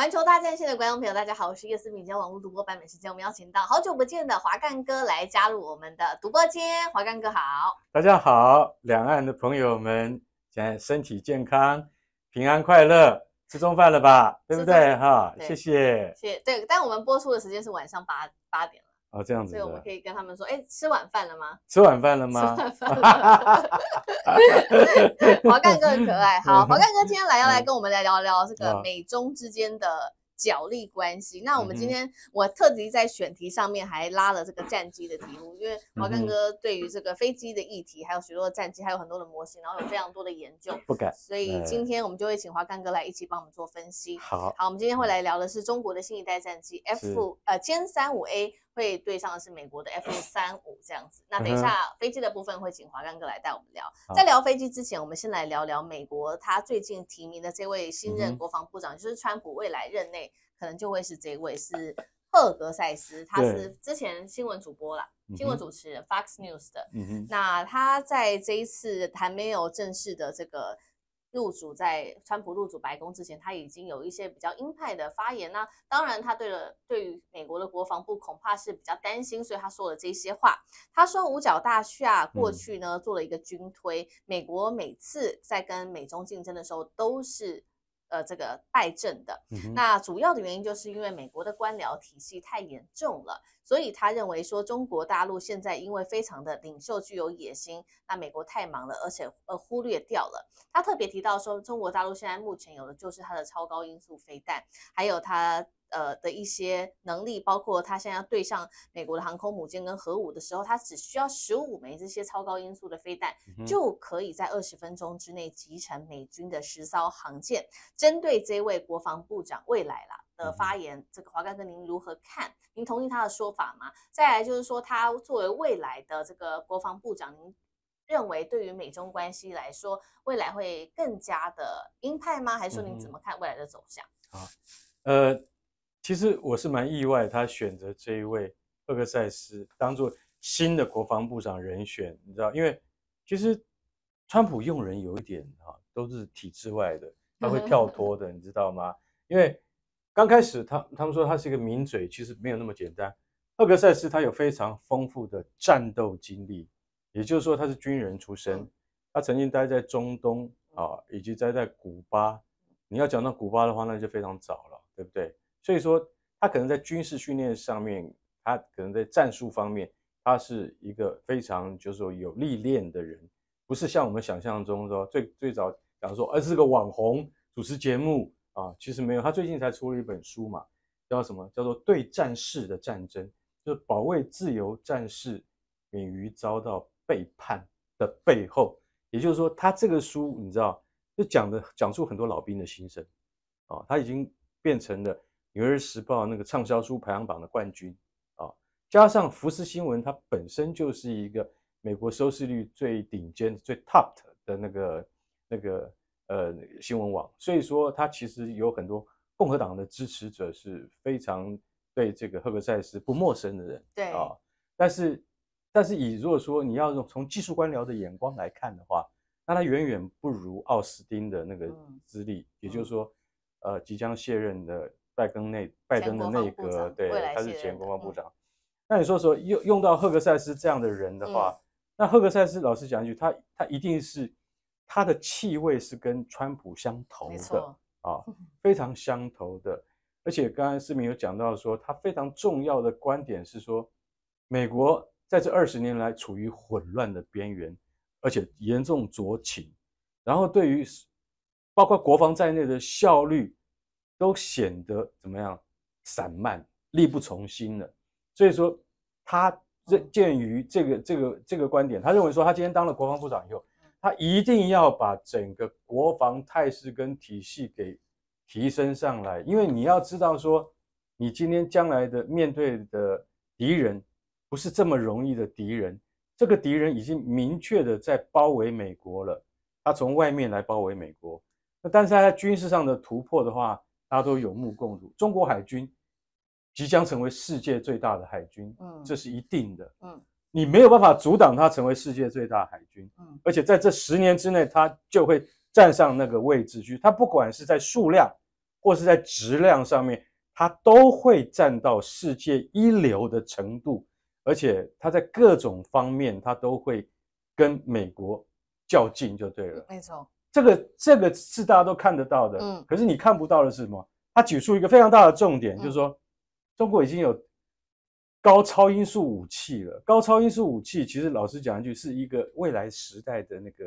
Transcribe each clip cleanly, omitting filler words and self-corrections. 环球大战线的观众朋友，大家好，我是叶思敏，今天网络独播版本时间，我们邀请到好久不见的华干哥来加入我们的独播间。华干哥好，大家好，两岸的朋友们，现在身体健康，平安快乐，吃中饭了吧？对不对？哈，谢谢。谢对，但我们播出的时间是晚上八点了。哦，这样子，所以我们可以跟他们说，哎，吃晚饭了吗？吃晚饭了吗？吃晚饭了。华干哥很可爱，好，华干哥今天要来跟我们来聊聊这个美中之间的角力关系。那我们今天我特地在选题上面还拉了这个战机的题目，因为华干哥对于这个飞机的议题，还有许多的战机，还有很多的模型，然后有非常多的研究，不敢。所以今天我们就会请华干哥来一起帮我们做分析。好，我们今天会来聊的是中国的新一代战机 F-35A。会对上的是美国的 F-35 这样子。那等一下飞机的部分会请华干哥来带我们聊。在聊飞机之前，我们先来聊聊美国他最近提名的这位新任国防部长，就是川普未来任内可能就会是这位是赫格塞斯，他是之前新闻主播啦，新闻主持人 Fox News 的。那他在这一次还没有正式的这个川普入主白宫之前，他已经有一些比较鹰派的发言呢。当然，他对于美国的国防部恐怕是比较担心，所以他说了这些话。他说，五角大厦过去呢做了一个军推，美国每次在跟美中竞争的时候都是这个败阵的。那主要的原因就是因为美国的官僚体系太严重了，所以他认为说中国大陆现在因为非常的领袖具有野心，那美国太忙了，而且忽略掉了。他特别提到说，中国大陆现在目前有的就是它的超高音速飞弹，还有它的一些能力，包括他现在要对上美国的航空母舰跟核武的时候，他只需要15枚这些超高音速的飞弹，就可以在20分钟之内击沉美军的10艘航舰。针对这位国防部长未来啦的发言，这个华干哥您如何看？您同意他的说法吗？再来就是说，他作为未来的这个国防部长，您认为对于美中关系来说，未来会更加的鹰派吗？还是说您怎么看未来的走向？好，其实我是蛮意外，他选择这一位赫格塞斯当做新的国防部长人选，你知道，因为其实川普用人有一点都是体制外的，他会跳脱的，你知道吗？因为刚开始他们说他是一个名嘴，其实没有那么简单。赫格塞斯他有非常丰富的战斗经历，也就是说他是军人出身，他曾经待在中东以及待在古巴。你要讲到古巴的话，那就非常早了，对不对？所以说，他可能在军事训练上面，他可能在战术方面，他是一个非常就是说有历练的人，不是像我们想象中说最早讲说，是个网红主持节目啊，其实没有。他最近才出了一本书嘛，叫什么？叫做《对战士的战争》，就是保卫自由战士免于遭到背叛的背后。也就是说，他这个书你知道，就讲出很多老兵的心声啊，他已经变成了《纽约时报》那个畅销书排行榜的冠军啊，加上福斯新闻，它本身就是一个美国收视率最顶尖、最 top 的那个新闻网，所以说它其实有很多共和党的支持者是非常对这个赫格塞斯不陌生的人，对啊，但是以如果说你要从技术官僚的眼光来看的话，那他远远不如奥斯汀的那个资历，也就是说，即将卸任的拜登的内阁，对，他是前国防部长。那你说用到赫格塞斯这样的人的话，那赫格塞斯老实讲一句，他一定是他的气味是跟川普相投的啊，非常相投的。而且刚才思敏有讲到说，他非常重要的观点是说，美国在这20年来处于混乱的边缘，而且严重酌情，然后对于包括国防在内的效率都显得怎么样散漫，力不从心了。所以说，他鉴于这个观点，他认为说，他今天当了国防部长以后，他一定要把整个国防态势跟体系给提升上来。因为你要知道说，你今天将来的面对的敌人不是这么容易的敌人，这个敌人已经明确的在包围美国了，他从外面来包围美国。那但是他在军事上的突破的话，大家都有目共睹，中国海军即将成为世界最大的海军，这是一定的。你没有办法阻挡它成为世界最大的海军，而且在这10年之内，它就会站上那个位置去。它不管是在数量，或是在质量上面，它都会占到世界一流的程度，而且它在各种方面它都会跟美国较劲就对了。没错，这个是大家都看得到的。嗯，可是你看不到的是什么？他举出一个非常大的重点，就是说中国已经有高超音速武器了。高超音速武器其实老实讲一句，是一个未来时代的那个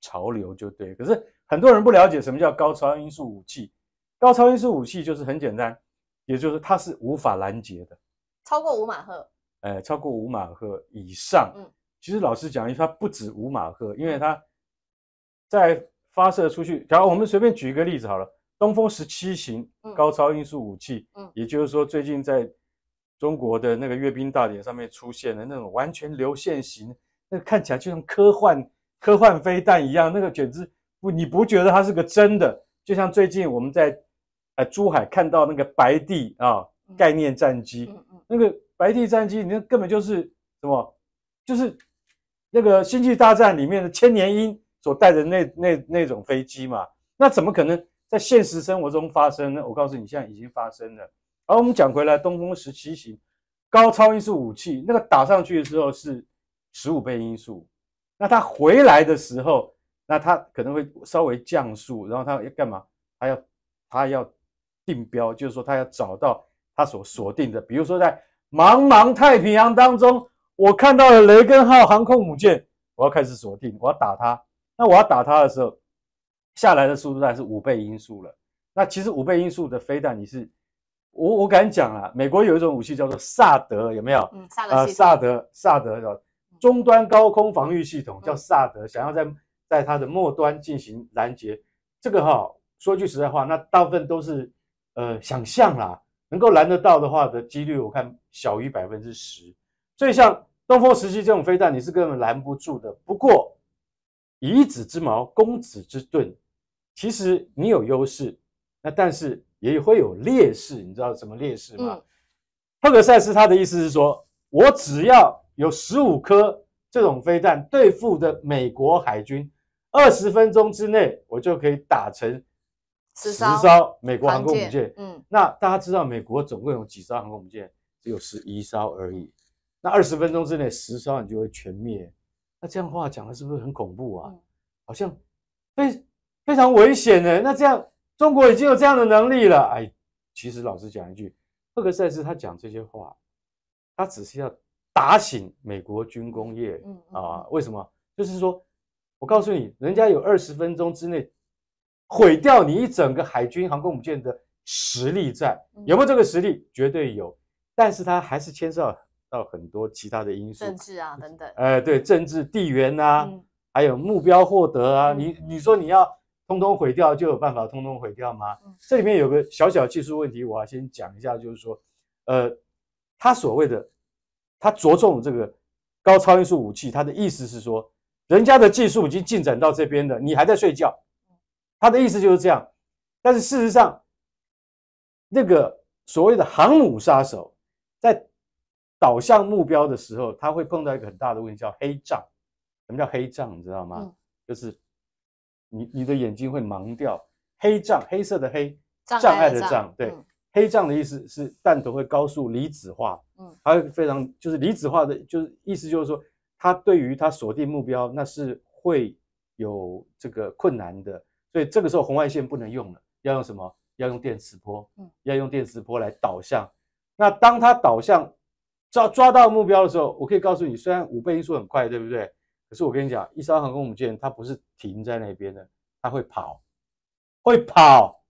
潮流就对。可是很多人不了解什么叫高超音速武器。高超音速武器就是很简单，也就是它是无法拦截的，超过5马赫。超过5马赫以上。嗯，其实老实讲一句，它不止5马赫，因为它在发射出去。假如我们随便举一个例子好了。东风17型高超音速武器，也就是说最近在中国的那个阅兵大典上面出现的那种完全流线型，那看起来就像科幻飞弹一样，那个简直你不觉得它是个真的？就像最近我们在珠海看到那个白帝啊概念战机，那个白帝战机，那根本就是什么？就是那个《星际大战》里面的千年鹰所带的那种飞机嘛，那怎么可能在现实生活中发生呢？我告诉你，现在已经发生了。而我们讲回来，东风17型高超音速武器，那个打上去的时候是15倍音速，那它回来的时候，那它可能会稍微降速，然后它要干嘛？它要定标，就是说它要找到它所锁定的。比如说在茫茫太平洋当中，我看到了雷根号航空母舰，我要开始锁定，我要打它。那我要打它的时候，下来的速度大概是5倍音速了。那其实5倍音速的飞弹，我敢讲啊，美国有一种武器叫做萨德，有没有？萨德终端高空防御系统叫萨德，想要在它的末端进行拦截。这个说句实在话，那大部分都是想象啦，能够拦得到的话的几率，我看小于10%。所以像东风17这种飞弹，你是根本拦不住的。不过以一子之矛攻子之盾。其实你有优势，那但是也会有劣势，你知道什么劣势吗？赫格塞斯他的意思是说，我只要有15颗这种飞弹对付的美国海军，20分钟之内我就可以打成10艘美国航空母舰。那大家知道美国总共有几艘航空母舰？只有11艘而已。那20分钟之内10艘你就会全灭。那这样话讲的是不是很恐怖啊？好像非常危险呢。那这样，中国已经有这样的能力了。其实老实讲一句，赫格塞斯他讲这些话，他只是要打醒美国军工业啊。为什么？就是说，我告诉你，人家有20分钟之内毁掉你一整个海军航空母舰的实力在，有没有这个实力？绝对有。但是他还是牵涉到很多其他的因素，政治啊等等。对，政治、地缘啊，还有目标获得啊。你说你要通通毁掉就有办法通通毁掉吗？这里面有个小技术问题，我要先讲一下，就是说，他所谓的他着重这个高超音速武器，他的意思是说，人家的技术已经进展到这边了，你还在睡觉，他的意思就是这样。但是事实上，那个所谓的航母杀手在导向目标的时候，他会碰到一个很大的问题，叫黑障。什么叫黑障？你知道吗？就是你的眼睛会盲掉。黑障，黑色的黑，障碍的障，对。黑障的意思是弹头会高速离子化，它会非常就是离子化的，就是意思就是说，它对于它锁定目标那是会有这个困难的，所以这个时候红外线不能用了，要用什么？要用电磁波，要用电磁波来导向。那当它导向抓到目标的时候，我可以告诉你，虽然5倍音速很快，对不对？可是我跟你讲，一艘航空母舰它不是停在那边的，它会跑，会跑。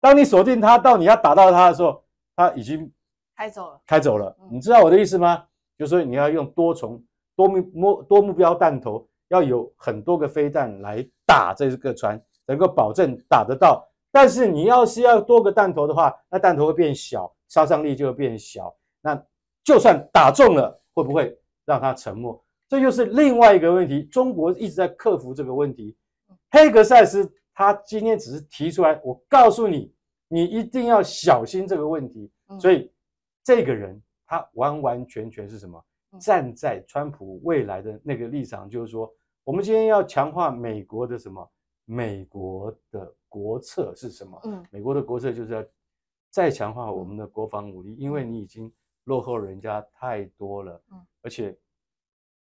当你锁定它到你要打到它的时候，它已经开走了。你知道我的意思吗？就是说你要用多目标弹头，要有很多个飞弹来打这个船，能够保证打得到。但是你要是要多个弹头的话，那弹头会变小，杀伤力就会变小。那就算打中了，会不会让它沉没？这就是另外一个问题，中国一直在克服这个问题。黑格塞斯他今天只是提出来，我告诉你，你一定要小心这个问题。所以这个人他完完全全是什么？站在川普未来的那个立场，就是说，我们今天要强化美国的什么？美国的国策是什么？美国的国策就是要再强化我们的国防武力，因为你已经落后人家太多了，而且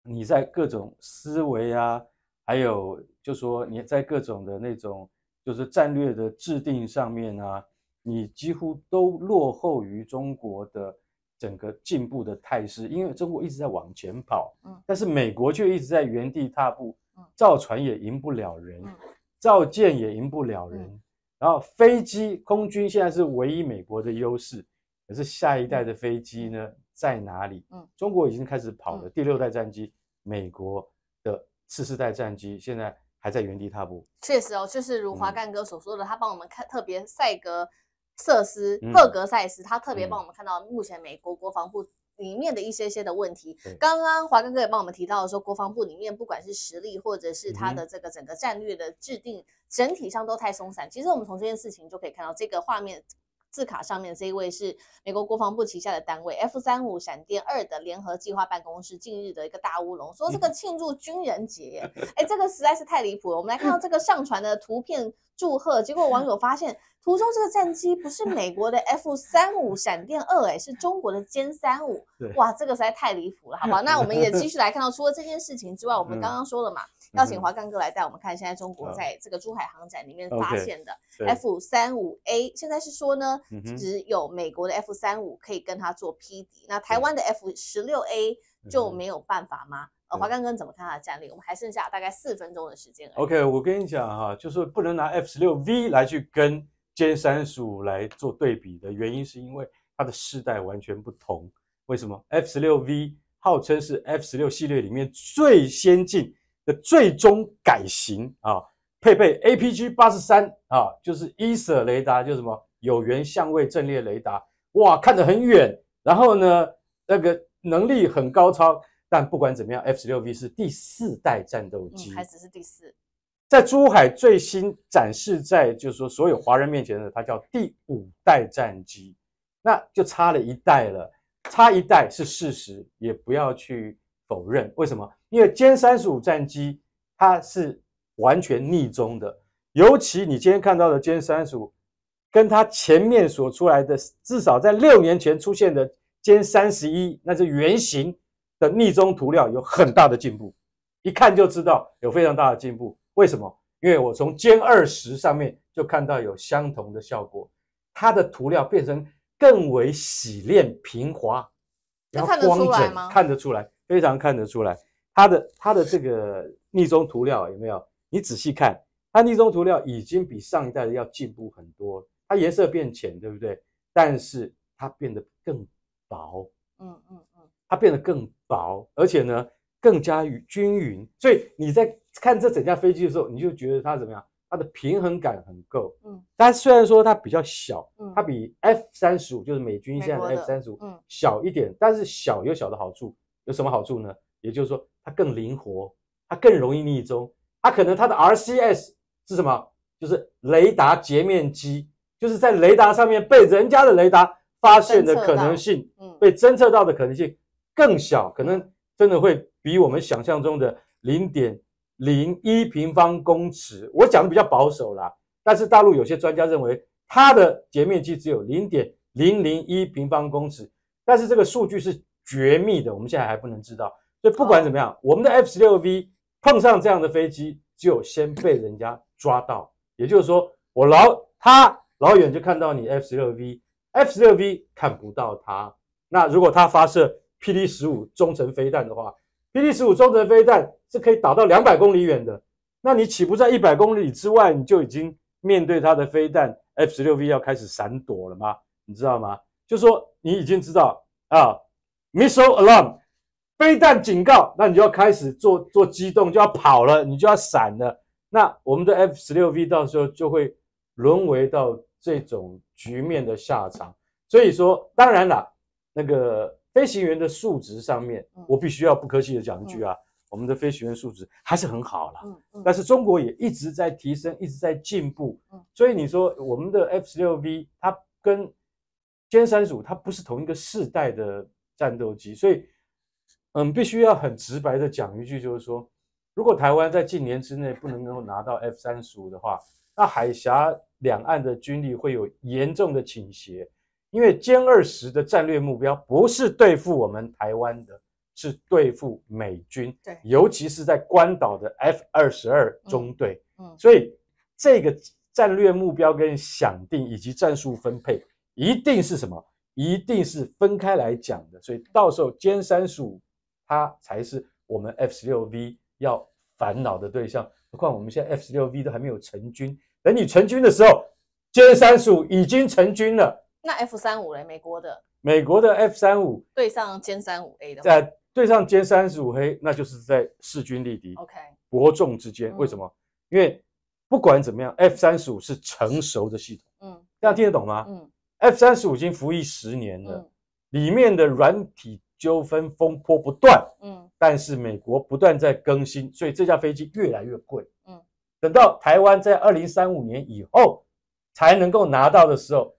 你在各种思维啊，还有就说你在各种的那种就是战略的制定上面啊，你几乎都落后于中国的整个进步的态势，因为中国一直在往前跑，但是美国却一直在原地踏步，造船也赢不了人，造舰也赢不了人，然后飞机空军现在是唯一美国的优势，可是下一代的飞机呢在哪里？中国已经开始跑了第6代战机，美国的次世代战机现在还在原地踏步。确实哦，就是如华干哥所说的，他帮我们看特别赫格塞斯，他特别帮我们看到目前美国国防部里面的一些的问题。刚刚华根哥也帮我们提到说，国防部里面不管是实力或者是他的这个整个战略的制定，整体上都太松散。其实我们从这件事情就可以看到，这个画面字卡上面这一位是美国国防部旗下的单位 F-35 闪电2的联合计划办公室近日的一个大乌龙，说这个庆祝军人节，这个实在是太离谱了。我们来看到这个上传的图片祝贺，结果网友发现图中这个战机不是美国的 F-35 闪电2，是中国的歼35。哇，这个实在太离谱了，好不好？那我们也继续来看到，除了这件事情之外，我们刚刚说了嘛，要请华干哥来带我们看现在中国在这个珠海航展里面发现的 F-35A， 现在是说呢，只有美国的 F-35 可以跟它做匹敌，那台湾的 F-16A 就没有办法吗？华干哥怎么看他的战略？我们还剩下大概4分钟的时间而已。OK， 我跟你讲哈，就是不能拿 F-16V 来去跟歼35来做对比的原因，是因为它的世代完全不同。为什么 F-16V 号称是 F-16 系列里面最先进的最终改型啊，配备 APG-83啊，就是 ESA 雷达，就是什么有源相位阵列雷达，哇，看得很远，然后呢，那个能力很高超。但不管怎么样 ，F-16V 是第4代战斗机，还只是第4。在珠海最新展示在就是说所有华人面前的，它叫第5代战机，那就差了1代了。差1代是事实，也不要去否认。为什么？因为歼35战机它是完全逆中的，尤其你今天看到的歼35，跟它前面所出来的，至少在6年前出现的歼31，那是原型的逆中涂料有很大的进步，一看就知道有非常大的进步。为什么？因为我从歼20上面就看到有相同的效果，它的涂料变成更为洗练平滑，然后光整，看得出来，非常看得出来。它的这个逆中涂料有没有？你仔细看，它逆中涂料已经比上一代的要进步很多，它颜色变浅，对不对？但是它变得更薄，它变得更薄，而且呢更加均匀，所以你在看这整架飞机的时候，你就觉得它怎么样？它的平衡感很够。但虽然说它比较小，它比 F-35 就是美军现在的 F-35 小一点，但是小有小的好处，有什么好处呢？也就是说它更灵活，它更容易逆中，它可能它的 RCS 是什么？就是雷达截面机，就是在雷达上面被人家的雷达发现的可能性，被侦测到的可能性更小，可能真的会比我们想象中的 0.01 平方公尺。我讲的比较保守啦，但是大陆有些专家认为它的截面积只有 0.001 平方公尺，但是这个数据是绝密的，我们现在还不能知道。所以不管怎么样，我们的 F-16V 碰上这样的飞机，只有先被人家抓到，也就是说我老远就看到你 F-16V 看不到它。那如果它发射PD-15中程飞弹的话， PD-15 中程飞弹是可以打到200公里远的，那你岂不在100公里之外你就已经面对它的飞弹 F-16V 要开始闪躲了吗？你知道吗？就说你已经知道啊 Missile alarm 飞弹警告，那你就要开始做机动，就要跑了，你就要闪了。那我们的 F-16V 到时候就会沦为到这种局面的下场。所以说当然啦，那个飞行员的素质上面，我必须要不客气的讲一句啊，我们的飞行员素质还是很好啦，但是中国也一直在提升，一直在进步，所以你说我们的 F-16V 它跟歼35它不是同一个世代的战斗机，所以必须要很直白的讲一句，就是说如果台湾在近年之内不能够拿到 F-35 的话，那海峡两岸的军力会有严重的倾斜，因为歼20的战略目标不是对付我们台湾的，是对付美军，对，尤其是在关岛的 F-22 中队，所以这个战略目标跟想定以及战术分配一定是什么？一定是分开来讲的，所以到时候歼35它才是我们 F-16V 要烦恼的对象。何况我们现在 F-16V 都还没有成军，等你成军的时候，歼35已经成军了。那 F-35 嘞？美国的 F-35 对上歼35A 的，对上歼35A， 那就是在势均力敌、伯仲之间。为什么？因为不管怎么样 ，F-35 是成熟的系统。这样听得懂吗？F-35 已经服役10年了，里面的软体纠纷风波不断，但是美国不断在更新，所以这架飞机越来越贵，等到台湾在2035年以后才能够拿到的时候，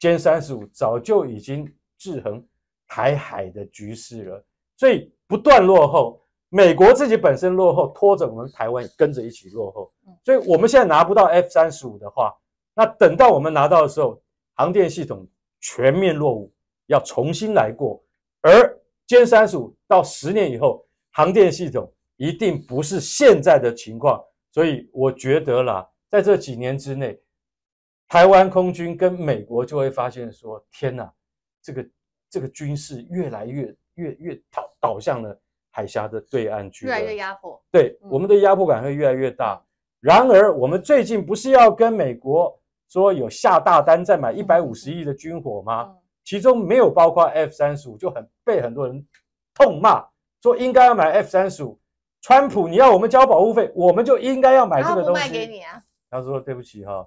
歼35早就已经制衡台海的局势了，所以不断落后，美国自己本身落后，拖着我们台湾也跟着一起落后，所以我们现在拿不到 F-35 的话，那等到我们拿到的时候，航电系统全面落伍，要重新来过。而歼35到10年以后，航电系统一定不是现在的情况，所以我觉得啦，在这几年之内，台湾空军跟美国就会发现说：天哪，这个军事越来越倒向了海峡的对岸去，越来越压迫。对，我们的压迫感会越来越大。然而，我们最近不是要跟美国说有下大单再买150亿的军火吗？其中没有包括 F-35， 就被很多人痛骂，说应该要买 F-35。川普，你要我们交保护费，我们就应该要买这个东西。他不卖给你啊？他说对不起哈，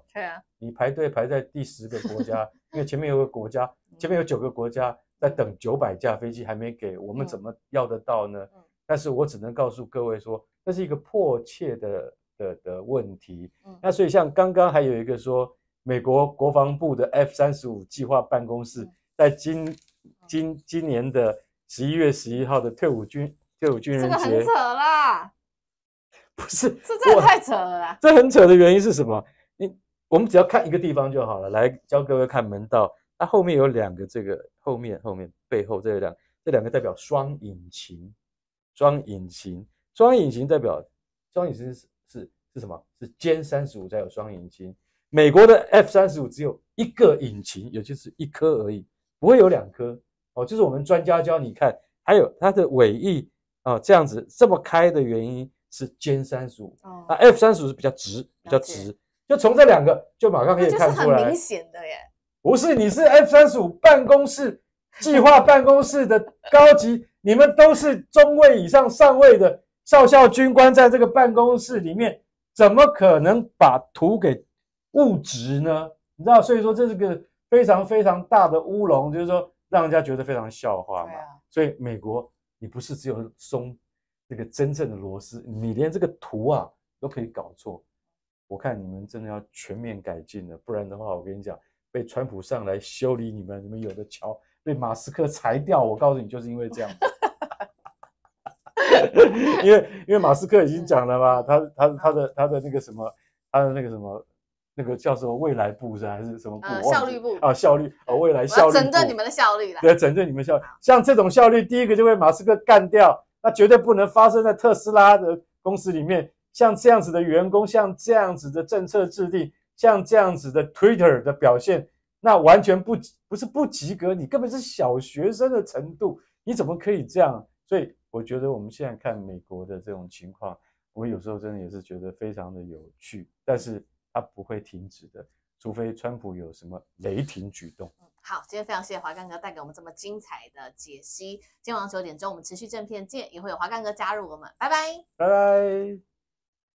你排队排在第10个国家，因为前面有个国家，前面有9个国家在等900架飞机还没给我们，怎么要得到呢？但是我只能告诉各位说，那是一个迫切的问题。那所以像刚刚还有一个说，美国国防部的 F-35 计划办公室在今年的11月11号的退伍军人节，这个很扯啦，不是，这真的太扯了啦。这很扯的原因是什么？我们只要看一个地方就好了。来教各位看门道，它后面有两个，这个后面背后这两个代表双引擎代表双引擎是什么？是歼35才有双引擎。美国的 F-35 只有一个引擎，也就是一颗而已，不会有2颗哦。就是我们专家教你看，还有它的尾翼啊，这样子这么开的原因是歼35哦，那 F-35 是比较直，就从这两个就马上可以看出来，很明显的耶。不是，你是 F-35 办公室计划办公室的高级，你们都是中尉以上上尉的少校军官，在这个办公室里面，怎么可能把图给物质呢？你知道，所以说这是个非常非常大的乌龙，就是说让人家觉得非常笑话嘛。所以美国，你不是只有松这个真正的螺丝，你连这个图啊都可以搞错。我看你们真的要全面改进了，不然的话，我跟你讲，被川普上来修理你们有的瞧，被马斯克裁掉，我告诉你，就是因为这样。因为马斯克已经讲了嘛，他的那个什么，那个叫什么未来部是还是什么部？效率部啊，效率啊，未来效率部。整顿你们的效率啦。对，整顿你们效率。像这种效率，第一个就被马斯克干掉，那绝对不能发生在特斯拉的公司里面。像这样子的员工，像这样子的政策制定，像这样子的 Twitter 的表现，那完全不是不及格，你根本是小学生的程度，你怎么可以这样？所以我觉得我们现在看美国的这种情况，我有时候真的也是觉得非常的有趣，但是它不会停止的，除非川普有什么雷霆举动。好，今天非常谢谢华干哥带给我们这么精彩的解析。今天晚上9点钟，我们持续正片见，也会有华干哥加入我们。拜拜，拜拜。